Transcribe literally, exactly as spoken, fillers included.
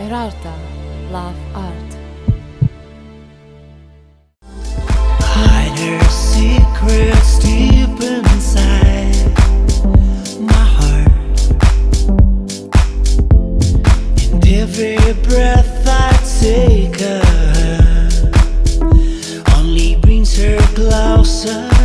Erarta, love art. Hide your secrets deep inside my heart, and every breath I take her only brings her closer.